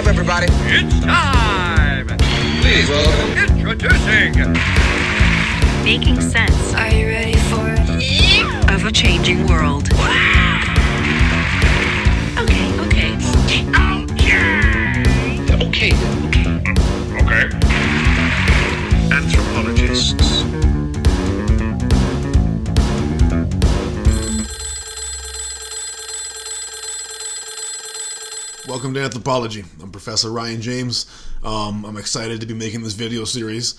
up, everybody. It's time. Please welcome. Introducing. Making Sense. Are you ready for it? Yeah. Of a Changing World. Wow. Okay. Anthropologists. Welcome to Anthropology. I'm Professor Ryan James. I'm excited to be making this video series.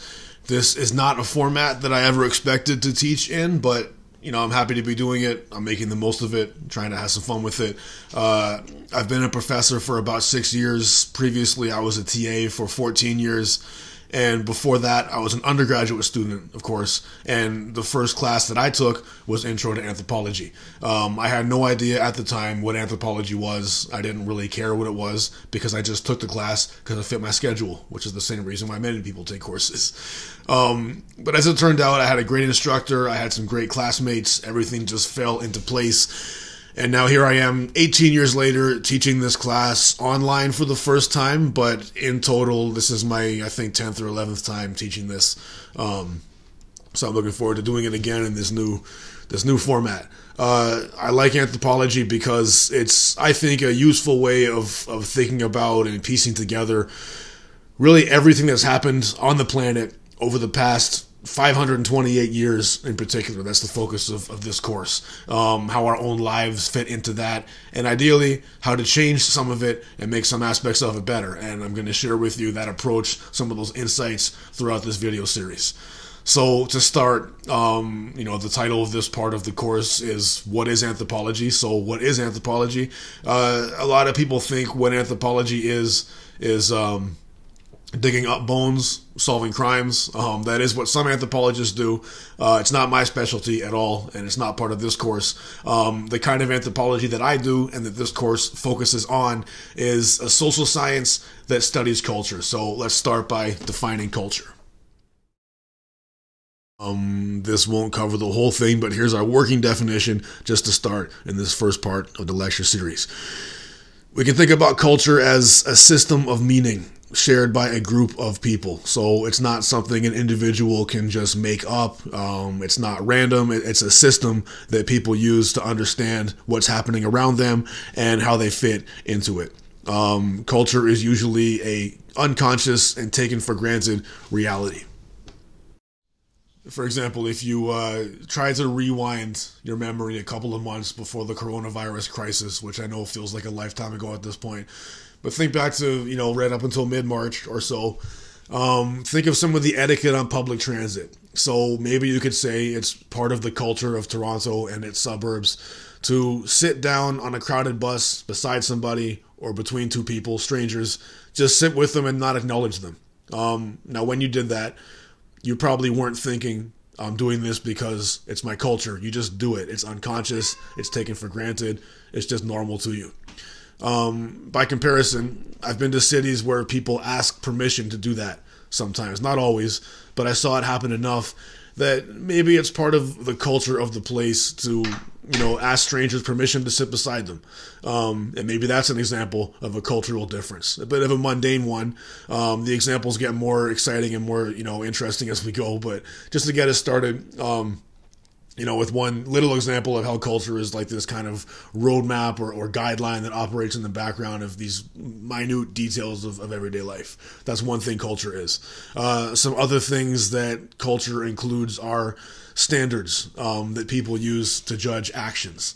This is not a format that I ever expected to teach in, but you know, I'm happy to be doing it. I'm making the most of it, trying to have some fun with it. I've been a professor for about 6 years. Previously, I was a TA for 14 years. And before that, I was an undergraduate student, of course. And the first class that I took was Intro to Anthropology. I had no idea at the time what anthropology was. I didn't really care what it was because I just took the class because it fit my schedule, which is the same reason why many people take courses. But as it turned out, I had a great instructor. I had some great classmates. Everything just fell into place. And now here I am 18 years later teaching this class online for the first time, but in total this is my, I think, 10th or 11th time teaching this. So I'm looking forward to doing it again in this new format. I like anthropology because it's, I think, a useful way of thinking about and piecing together really everything that's happened on the planet over the past 528 years in particular. That's the focus of this course. How our own lives fit into that, and ideally how to change some of it and make some aspects of it better. And I'm going to share with you that approach, some of those insights throughout this video series. So to start, you know, the title of this part of the course is "What is Anthropology?" So what is anthropology? A lot of people think what anthropology is digging up bones, solving crimes. That is what some anthropologists do. It's not my specialty at all, and it's not part of this course. The kind of anthropology that I do and that this course focuses on is a social science that studies culture. So let's start by defining culture. This won't cover the whole thing, but here's our working definition just to start in this first part of the lecture series. We can think about culture as a system of meaning shared by a group of people. So it's not something an individual can just make up. It's not random. It's a system that people use to understand what's happening around them and how they fit into it. Culture is usually an unconscious and taken for granted reality. For example, if you try to rewind your memory a couple of months before the coronavirus crisis, which I know feels like a lifetime ago at this point, but think back to, you know, right up until mid-March or so. Think of some of the etiquette on public transit. So maybe you could say it's part of the culture of Toronto and its suburbs to sit down on a crowded bus beside somebody or between two people, strangers, just sit with them and not acknowledge them. Now, when you did that, you probably weren't thinking, I'm doing this because it's my culture. You just do it. It's unconscious. It's taken for granted. It's just normal to you. By comparison, I've been to cities where people ask permission to do that sometimes. Not always, but I saw it happen enough that maybe it's part of the culture of the place to, you know, ask strangers permission to sit beside them. And maybe that's an example of a cultural difference, a bit of a mundane one. The examples get more exciting and more, you know, interesting as we go, but just to get us started, you know, with one little example of how culture is like this kind of roadmap or guideline that operates in the background of these minute details of everyday life. That's one thing culture is. Some other things that culture includes are standards that people use to judge actions.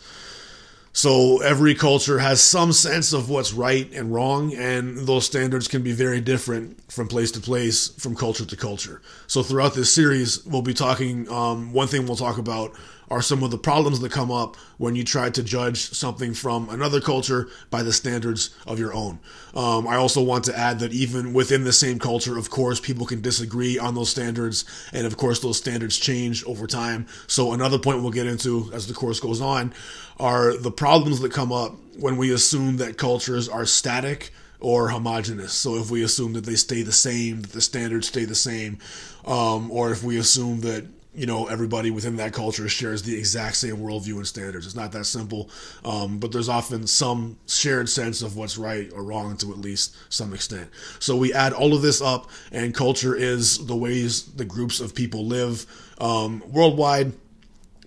So every culture has some sense of what's right and wrong, and those standards can be very different from place to place, from culture to culture. So throughout this series, we'll be talking, one thing we'll talk about are some of the problems that come up when you try to judge something from another culture by the standards of your own. I also want to add that even within the same culture, of course, people can disagree on those standards, and of course, those standards change over time. So another point we'll get into as the course goes on are the problems that come up when we assume that cultures are static or homogenous. So if we assume that they stay the same, that the standards stay the same, or if we assume that you know, everybody within that culture shares the exact same worldview and standards. It's not that simple, but there's often some shared sense of what's right or wrong to at least some extent. So we add all of this up, and culture is the ways the groups of people live worldwide.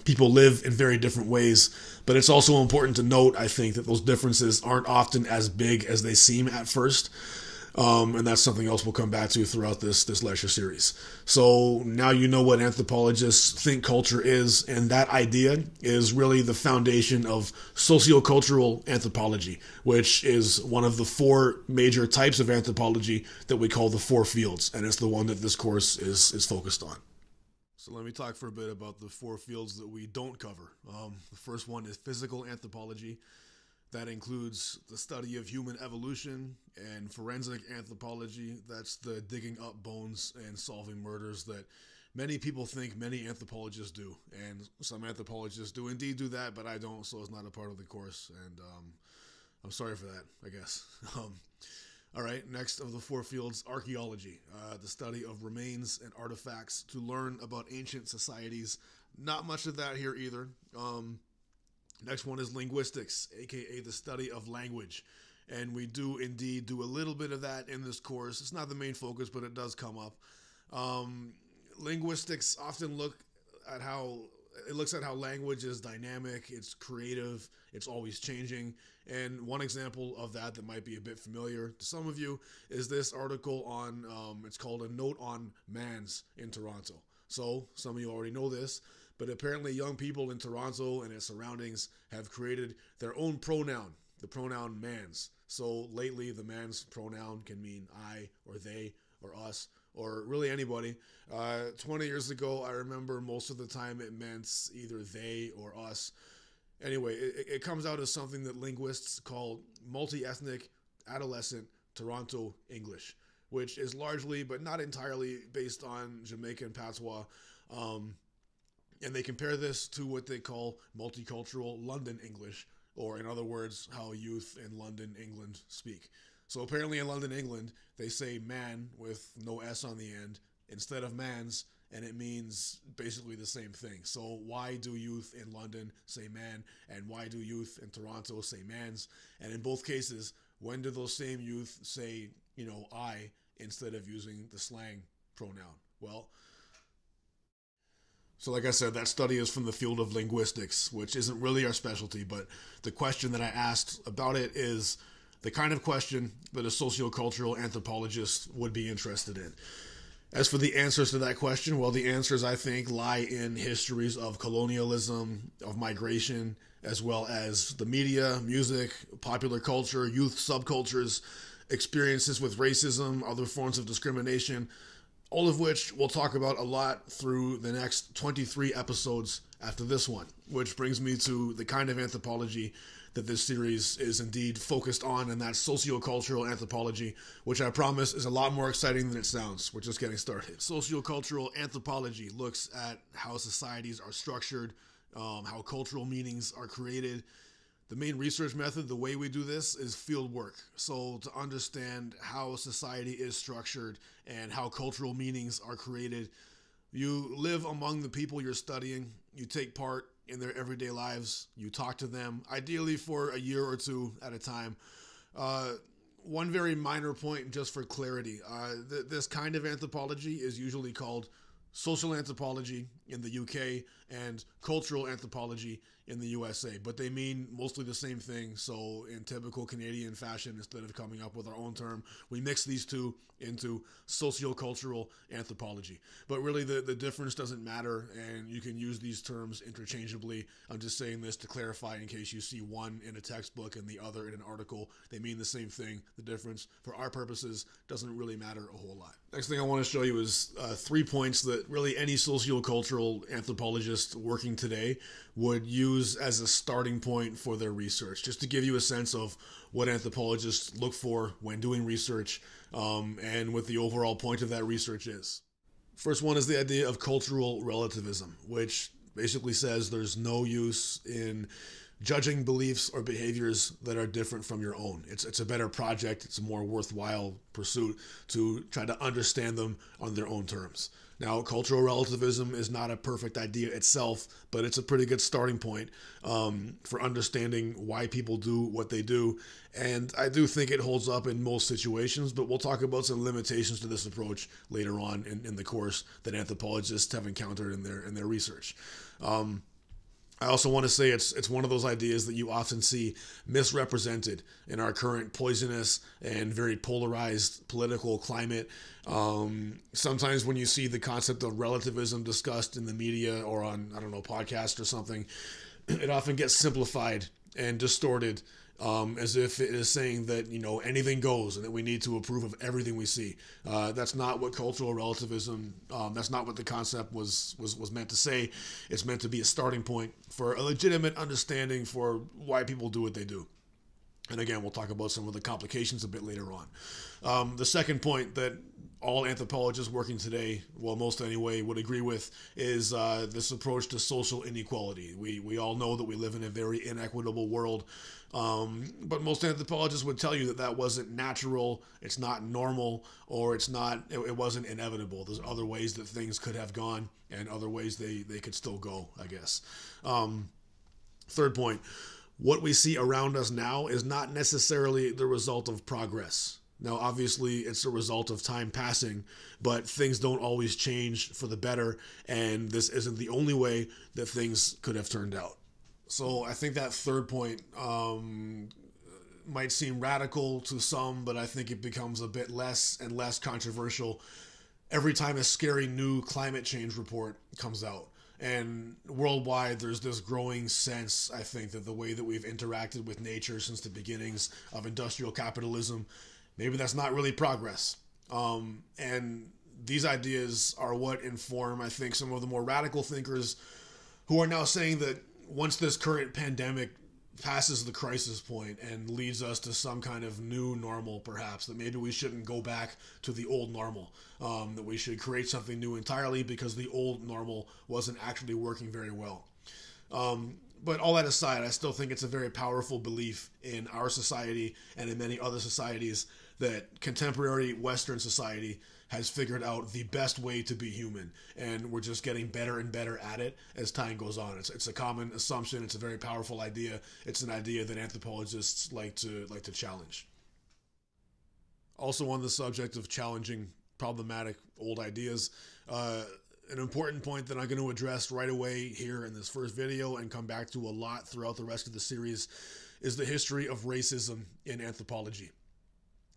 People live in very different ways, but it's also important to note, I think, that those differences aren't often as big as they seem at first. And that's something else we'll come back to throughout this lecture series. So now you know what anthropologists think culture is, and that idea is really the foundation of sociocultural anthropology, which is one of the four major types of anthropology that we call the four fields, and it's the one that this course is focused on. So let me talk for a bit about the four fields that we don't cover. The first one is physical anthropology. That includes the study of human evolution, and forensic anthropology. That's the digging up bones and solving murders that many people think many anthropologists do. And some anthropologists do indeed do that, but I don't, so it's not a part of the course. And I'm sorry for that, I guess. All right, next of the four fields, archaeology. The study of remains and artifacts to learn about ancient societies. Not much of that here either. Next one is linguistics, aka the study of language, and we do indeed do a little bit of that in this course. It's not the main focus, but it does come up. Linguistics often looks at how language is dynamic, it's creative, it's always changing. And one example of that might be a bit familiar to some of you is this article on, it's called A Note on Mans in Toronto. So some of you already know this, but apparently young people in Toronto and its surroundings have created their own pronoun, the pronoun mans. So lately the mans pronoun can mean I or they or us or really anybody. 20 years ago, I remember most of the time it meant either they or us. Anyway, it comes out as something that linguists call multi-ethnic adolescent Toronto English, which is largely but not entirely based on Jamaican patois. And they compare this to what they call multicultural London English, or in other words, how youth in London, England speak. So apparently in London, England, they say man with no S on the end instead of mans, and it means basically the same thing. So why do youth in London say man, and why do youth in Toronto say mans? And in both cases, when do those same youth say, you know, I, instead of using the slang pronoun? Well, so like I said, that study is from the field of linguistics, which isn't really our specialty, but the question that I asked about it is the kind of question that a sociocultural anthropologist would be interested in. As for the answers to that question, well, the answers, I think, lie in histories of colonialism, of migration, as well as the media, music, popular culture, youth subcultures, experiences with racism, other forms of discrimination, all of which we'll talk about a lot through the next 23 episodes after this one, which brings me to the kind of anthropology that this series is indeed focused on, and that's sociocultural anthropology, which I promise is a lot more exciting than it sounds. We're just getting started. Sociocultural anthropology looks at how societies are structured, how cultural meanings are created. The main research method, the way we do this, is field work. So to understand how society is structured and how cultural meanings are created, you live among the people you're studying, you take part in their everyday lives, you talk to them, ideally for a year or two at a time. One very minor point, just for clarity, this kind of anthropology is usually called social anthropology in the UK and cultural anthropology in the USA, but they mean mostly the same thing. So in typical Canadian fashion, instead of coming up with our own term, we mix these two into sociocultural anthropology. But really the difference doesn't matter, and you can use these terms interchangeably. I'm just saying this to clarify in case you see one in a textbook and the other in an article. They mean the same thing. The difference for our purposes doesn't really matter a whole lot. Next thing I want to show you is 3 points that really any sociocultural anthropologist working today would use as a starting point for their research, just to give you a sense of what anthropologists look for when doing research, and what the overall point of that research is. First one is the idea of cultural relativism, which basically says there's no use in judging beliefs or behaviors that are different from your own. It's a better project. It's a more worthwhile pursuit to try to understand them on their own terms. Now, cultural relativism is not a perfect idea itself, but it's a pretty good starting point for understanding why people do what they do. And I do think it holds up in most situations, but we'll talk about some limitations to this approach later on in the course that anthropologists have encountered in their research. I also want to say it's one of those ideas that you often see misrepresented in our current poisonous and very polarized political climate. Sometimes when you see the concept of relativism discussed in the media or on, I don't know, podcasts or something, it often gets simplified and distorted as if it is saying that, you know, anything goes and that we need to approve of everything we see. That's not what cultural relativism, that's not what the concept was meant to say. It's meant to be a starting point for a legitimate understanding for why people do what they do. And again, we'll talk about some of the complications a bit later on. The second point that all anthropologists working today, well, most anyway, would agree with is this approach to social inequality. We all know that we live in a very inequitable world, but most anthropologists would tell you that that wasn't natural, it's not normal, or it wasn't inevitable. There's other ways that things could have gone and other ways they could still go, I guess. Third point. What we see around us now is not necessarily the result of progress. Now, obviously, it's a result of time passing, but things don't always change for the better, and this isn't the only way that things could have turned out. So I think that third point might seem radical to some, but I think it becomes a bit less and less controversial every time a scary new climate change report comes out. And worldwide, there's this growing sense, I think, that the way that we've interacted with nature since the beginnings of industrial capitalism, maybe that's not really progress. And these ideas are what inform, I think, some of the more radical thinkers who are now saying that once this current pandemic passes the crisis point and leads us to some kind of new normal, perhaps, that maybe we shouldn't go back to the old normal, that we should create something new entirely because the old normal wasn't actually working very well. But all that aside, I still think it's a very powerful belief in our society and in many other societies that contemporary Western society has figured out the best way to be human, and we're just getting better and better at it as time goes on. It's a common assumption. It's a very powerful idea. It's an idea that anthropologists like to challenge. Also on the subject of challenging problematic old ideas, an important point that I'm going to address right away here in this first video and come back to a lot throughout the rest of the series is the history of racism in anthropology.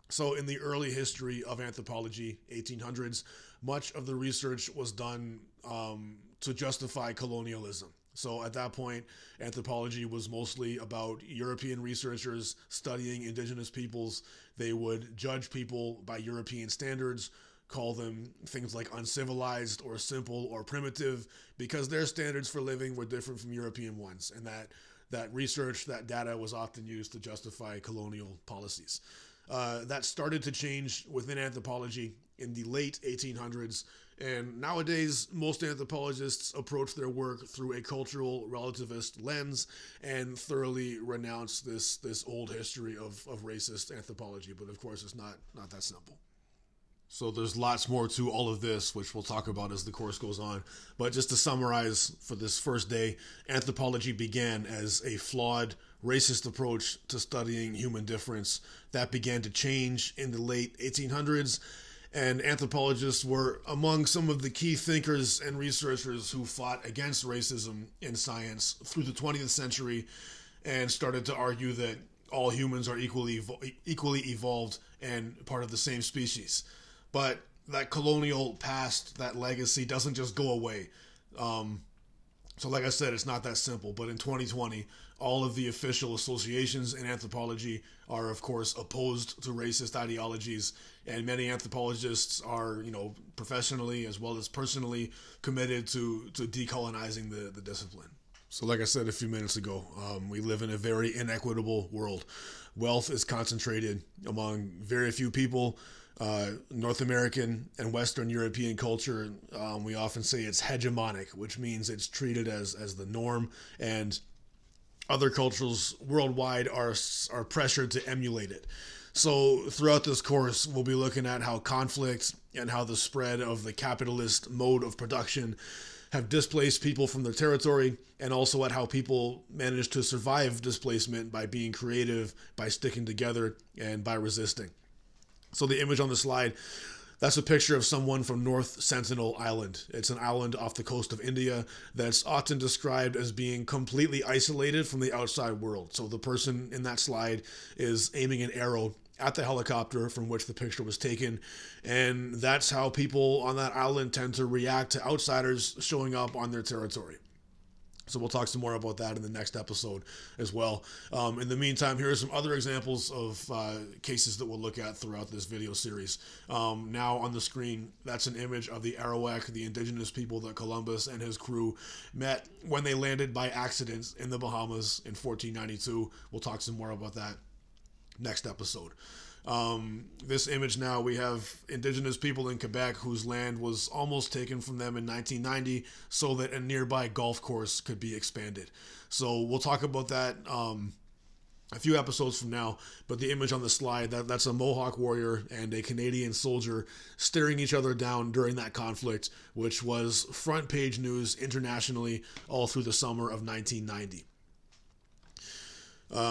So in the early history of anthropology, 1800s, much of the research was done to justify colonialism. So at that point, anthropology was mostly about European researchers studying indigenous peoples. They would judge people by European standards, call them things like uncivilized or simple or primitive, because their standards for living were different from European ones. And that research, that data was often used to justify colonial policies. That started to change within anthropology in the late 1800s, and nowadays most anthropologists approach their work through a cultural relativist lens and thoroughly renounce this old history of racist anthropology, but of course it's not that simple. So there's lots more to all of this, which we'll talk about as the course goes on. But just to summarize for this first day, anthropology began as a flawed, racist approach to studying human difference. That began to change in the late 1800s, and anthropologists were among some of the key thinkers and researchers who fought against racism in science through the 20th century and started to argue that all humans are equally evolved and part of the same species. But that colonial past, that legacy, doesn't just go away. So like I said, it's not that simple. But in 2020, all of the official associations in anthropology are, of course, opposed to racist ideologies. And many anthropologists are, you know, professionally as well as personally committed to decolonizing the discipline. So like I said a few minutes ago, we live in a very inequitable world. Wealth is concentrated among very few people. North American and Western European culture, we often say it's hegemonic, which means it's treated as the norm, and other cultures worldwide are pressured to emulate it. So throughout this course, we'll be looking at how conflict and how the spread of the capitalist mode of production have displaced people from their territory, and also at how people manage to survive displacement by being creative, by sticking together, and by resisting. So the image on the slide, that's a picture of someone from North Sentinel Island. It's an island off the coast of India that's often described as being completely isolated from the outside world. So the person in that slide is aiming an arrow at the helicopter from which the picture was taken, and that's how people on that island tend to react to outsiders showing up on their territory. So we'll talk some more about that in the next episode as well. In the meantime, here are some other examples of cases that we'll look at throughout this video series. Now on the screen, that's an image of the Arawak, the indigenous people that Columbus and his crew met when they landed by accident in the Bahamas in 1492. We'll talk some more about that next episode. This image now, we have indigenous people in Quebec whose land was almost taken from them in 1990 so that a nearby golf course could be expanded. So we'll talk about that a few episodes from now, but the image on the slide, that's a Mohawk warrior and a Canadian soldier staring each other down during that conflict, which was front page news internationally all through the summer of 1990.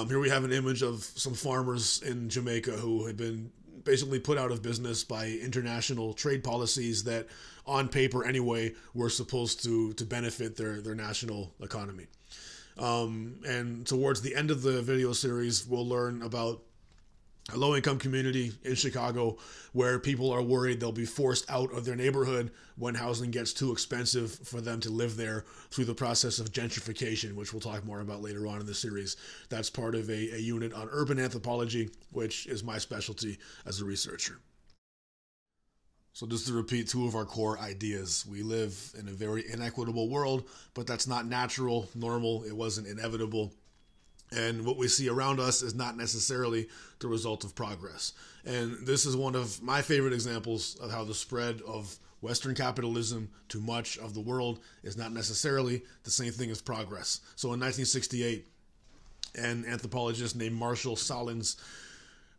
Here we have an image of some farmers in Jamaica who had been basically put out of business by international trade policies that, on paper anyway, were supposed to benefit their national economy. And towards the end of the video series, we'll learn about a low-income community in Chicago where people are worried they'll be forced out of their neighborhood when housing gets too expensive for them to live there through the process of gentrification, which we'll talk more about later on in the series. That's part of a unit on urban anthropology, which is my specialty as a researcher. So just to repeat two of our core ideas, we live in a very inequitable world, but that's not natural, normal, it wasn't inevitable. And what we see around us is not necessarily the result of progress. And this is one of my favorite examples of how the spread of Western capitalism to much of the world is not necessarily the same thing as progress. So in 1968, an anthropologist named Marshall Sahlins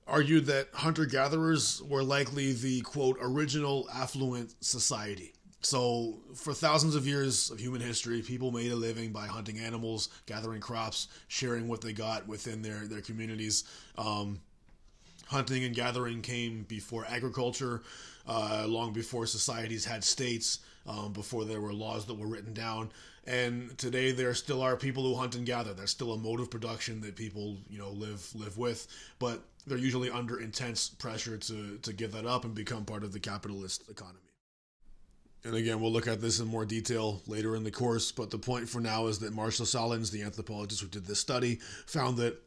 argued that hunter-gatherers were likely the, quote, original affluent society. So for thousands of years of human history, people made a living by hunting animals, gathering crops, sharing what they got within their communities. Hunting and gathering came before agriculture, long before societies had states, before there were laws that were written down. And today there still are people who hunt and gather. That's still a mode of production that people, you know, live with, but they're usually under intense pressure to give that up and become part of the capitalist economy. And again, we'll look at this in more detail later in the course, but the point for now is that Marshall Sahlins, the anthropologist who did this study, found that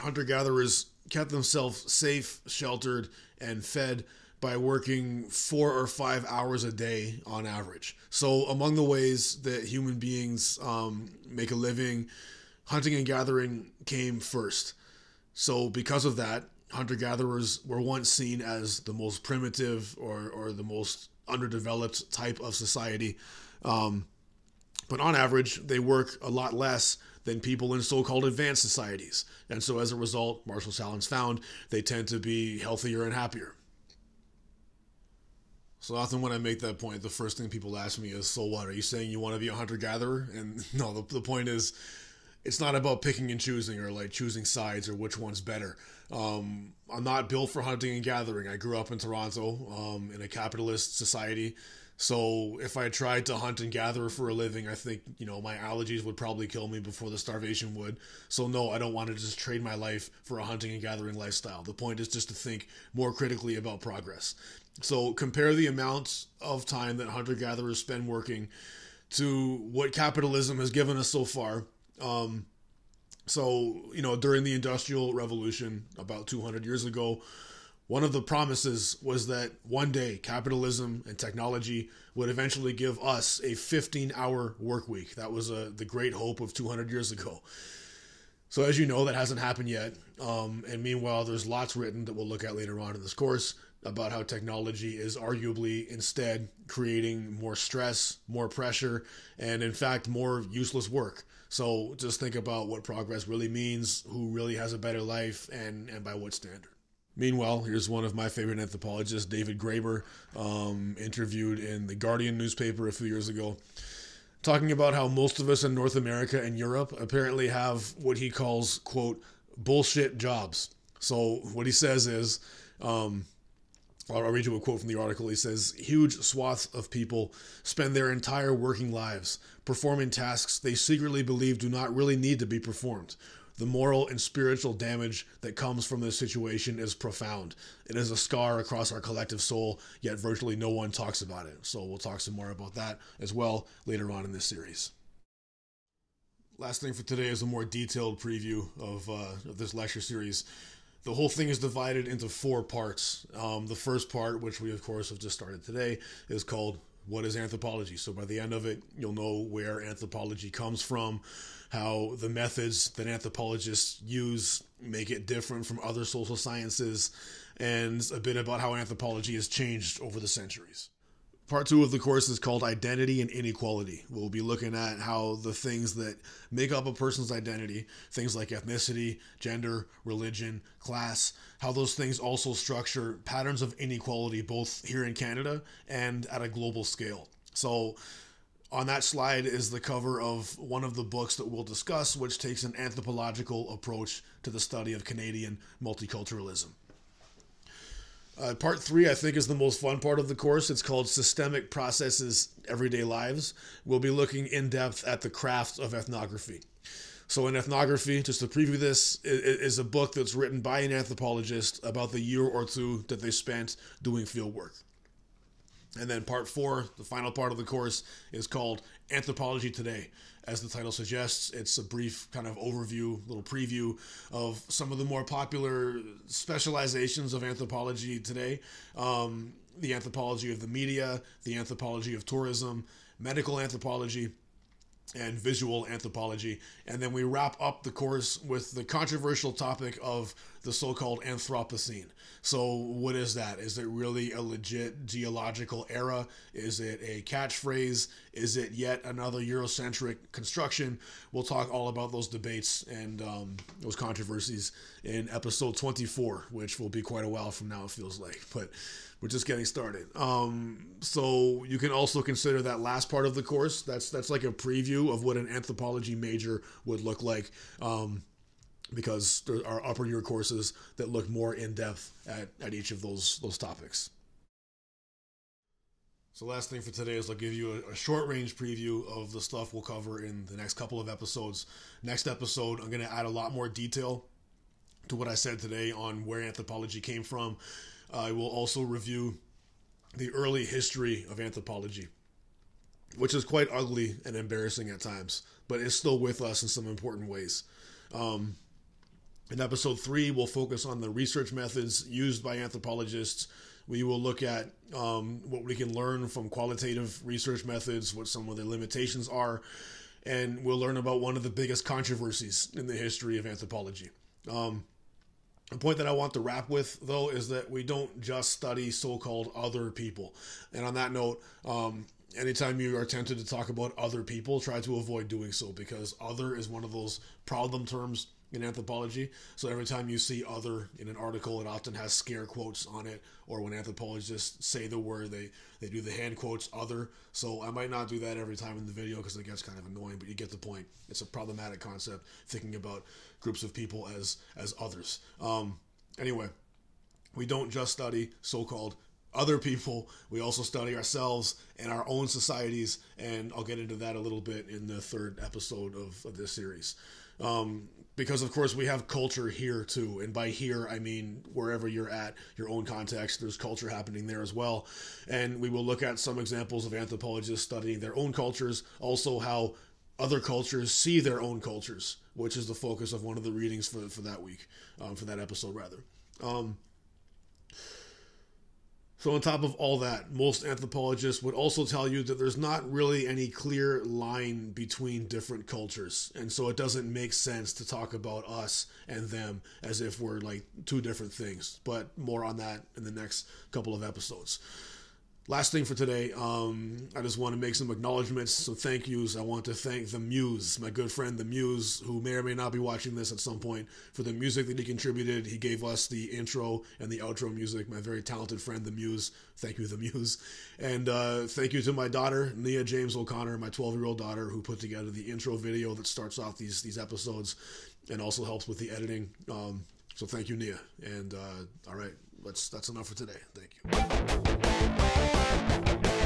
hunter-gatherers kept themselves safe, sheltered, and fed by working 4 or 5 hours a day on average. So among the ways that human beings make a living, hunting and gathering came first. So because of that, hunter-gatherers were once seen as the most primitive or the most underdeveloped type of society, but on average they work a lot less than people in so-called advanced societies, and so as a result, Marshall Sahlins found, they tend to be healthier and happier. So often when I make that point, the first thing people ask me is, so what, are you saying you want to be a hunter-gatherer? And no, the point is, it's not about picking and choosing or like choosing sides or which one's better. I'm not built for hunting and gathering. I grew up in Toronto in a capitalist society. So if I tried to hunt and gather for a living, I think, you know, my allergies would probably kill me before the starvation would. So no, I don't want to just trade my life for a hunting and gathering lifestyle. The point is just to think more critically about progress. So compare the amounts of time that hunter-gatherers spend working to what capitalism has given us so far. So, you know, during the Industrial Revolution about 200 years ago, one of the promises was that one day capitalism and technology would eventually give us a 15-hour work week. That was the great hope of 200 years ago. So as you know, that hasn't happened yet. And meanwhile, there's lots written that we'll look at later on in this course about how technology is arguably instead creating more stress, more pressure, and in fact, more useless work. So just think about what progress really means, who really has a better life, and by what standard. Meanwhile, here's one of my favorite anthropologists, David Graeber, interviewed in the Guardian newspaper a few years ago, talking about how most of us in North America and Europe apparently have what he calls, quote, bullshit jobs. So what he says is, I'll read you a quote from the article. He says, huge swaths of people spend their entire working lives performing tasks they secretly believe do not really need to be performed. The moral and spiritual damage that comes from this situation is profound. It is a scar across our collective soul, yet virtually no one talks about it. So we'll talk some more about that as well later on in this series. Last thing for today is a more detailed preview of this lecture series. The whole thing is divided into 4 parts. The first part, which we of course have just started today, is called What is Anthropology? So by the end of it, you'll know where anthropology comes from, how the methods that anthropologists use make it different from other social sciences, and a bit about how anthropology has changed over the centuries. Part 2 of the course is called Identity and Inequality. We'll be looking at how the things that make up a person's identity, things like ethnicity, gender, religion, class, how those things also structure patterns of inequality both here in Canada and at a global scale. So on that slide is the cover of one of the books that we'll discuss, which takes an anthropological approach to the study of Canadian multiculturalism. Part 3, I think, is the most fun part of the course. It's called Systemic Processes, Everyday Lives. We'll be looking in depth at the craft of ethnography. So in ethnography, just to preview this, is a book that's written by an anthropologist about the year or two that they spent doing field work. And then part 4, the final part of the course, is called Anthropology Today. As the title suggests, it's a brief kind of overview, little preview of some of the more popular specializations of anthropology today. The anthropology of the media, the anthropology of tourism, medical anthropology, and visual anthropology. And then we wrap up the course with the controversial topic of the so-called Anthropocene. So what is that? Is it really a legit geological era? Is it a catchphrase? Is it yet another Eurocentric construction? We'll talk all about those debates and those controversies in episode 24, which will be quite a while from now, it feels like, but we're just getting started. So you can also consider that last part of the course. That's like a preview of what an anthropology major would look like, because there are upper year courses that look more in depth at each of those topics. So last thing for today is I'll give you a short range preview of the stuff we'll cover in the next couple of episodes. Next episode, I'm going to add a lot more detail to what I said today on where anthropology came from. I will also review the early history of anthropology, which is quite ugly and embarrassing at times, but it's still with us in some important ways. In episode 3, we'll focus on the research methods used by anthropologists. We will look at what we can learn from qualitative research methods, what some of the limitations are, and we'll learn about one of the biggest controversies in the history of anthropology. The point that I want to wrap with, though, is that we don't just study so-called other people. And on that note, anytime you are tempted to talk about other people, try to avoid doing so, because other is one of those problem terms in anthropology. So every time you see other in an article, it often has scare quotes on it, or when anthropologists say the word, they do the hand quotes other. So I might not do that every time in the video because it gets kind of annoying, but you get the point. It's a problematic concept, thinking about groups of people as others. Anyway, we don't just study so-called other people, we also study ourselves and our own societies, and I'll get into that a little bit in the 3rd episode of this series. Because of course we have culture here too, and by here I mean wherever you're at, your own context, there's culture happening there as well. And we will look at some examples of anthropologists studying their own cultures, also how other cultures see their own cultures, which is the focus of one of the readings for that week, for that episode rather. So on top of all that, most anthropologists would also tell you that there's not really any clear line between different cultures. And so it doesn't make sense to talk about us and them as if we're like two different things, but more on that in the next couple of episodes. Last thing for today, I just want to make some acknowledgments, some thank yous. I want to thank The Muse, my good friend The Muse, who may or may not be watching this at some point, for the music that he contributed. He gave us the intro and the outro music. My very talented friend The Muse. Thank you, The Muse. And thank you to my daughter, Nia James O'Connor, my 12-year-old daughter, who put together the intro video that starts off these episodes and also helps with the editing. So thank you, Nia. And all right. That's enough for today. Thank you.